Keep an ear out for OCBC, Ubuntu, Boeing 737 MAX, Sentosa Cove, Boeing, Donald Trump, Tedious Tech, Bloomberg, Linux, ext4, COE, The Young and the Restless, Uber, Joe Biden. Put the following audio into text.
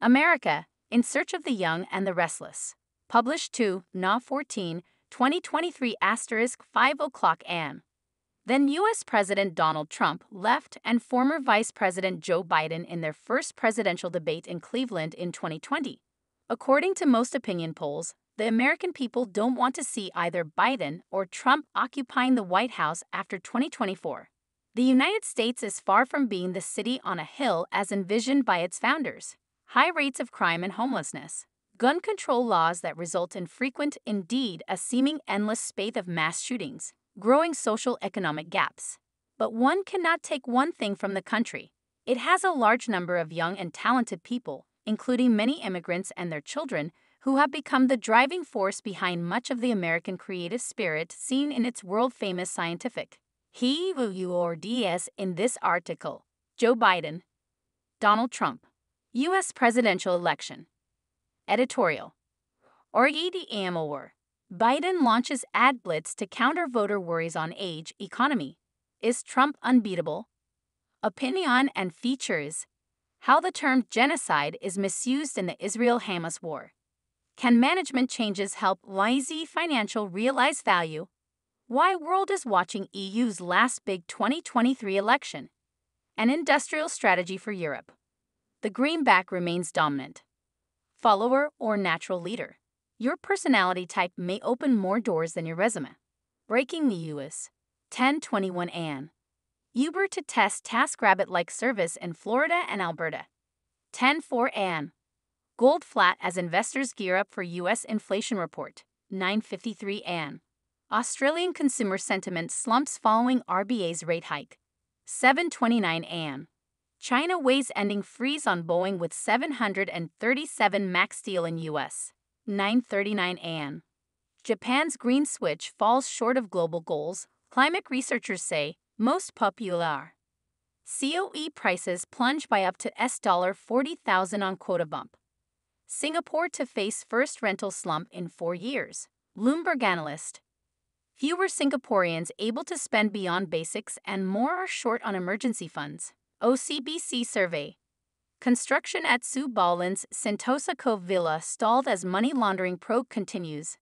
America, In Search of the Young and the Restless. Published 2/14/2023 *5:00 a.m. Then U.S. President Donald Trump left and former Vice President Joe Biden in their first presidential debate in Cleveland in 2020. According to most opinion polls, the American people don't want to see either Biden or Trump occupying the White House after 2024. The United States is far from being the city on a hill as envisioned by its founders. High rates of crime and homelessness, gun control laws that result in frequent, indeed a seeming endless spate of mass shootings, growing social economic gaps. But one cannot take one thing from the country. It has a large number of young and talented people, including many immigrants and their children, who have become the driving force behind much of the American creative spirit seen in its world-famous scientific heroes in this article. Joe Biden, Donald Trump, U.S. Presidential Election. Editorial. Biden launches ad blitz to counter voter worries on age, economy. Is Trump unbeatable? Opinion and features. How the term genocide is misused in the Israel-Hamas war. Can management changes help lazy financial realize value? Why world is watching EU's last big 2023 election? An industrial strategy for Europe. The greenback remains dominant. Follower or natural leader? Your personality type may open more doors than your resume. Breaking news. 10:21 a.m. Uber to test TaskRabbit-like service in Florida and Alberta. 10:04 a.m. Gold flat as investors gear up for U.S. inflation report, 9:53 a.m. Australian consumer sentiment slumps following RBA's rate hike, 7:29 a.m. China weighs ending freeze on Boeing with 737 MAX deal in U.S., 9:39 a.m. Japan's green switch falls short of global goals, climate researchers say, most popular. COE prices plunge by up to $40,000 on quota bump. Singapore to face first rental slump in 4 years, Bloomberg analyst. Fewer Singaporeans able to spend beyond basics and more are short on emergency funds, OCBC survey. Construction at Sue Ballin's Sentosa Cove Villa stalled as money laundering probe continues,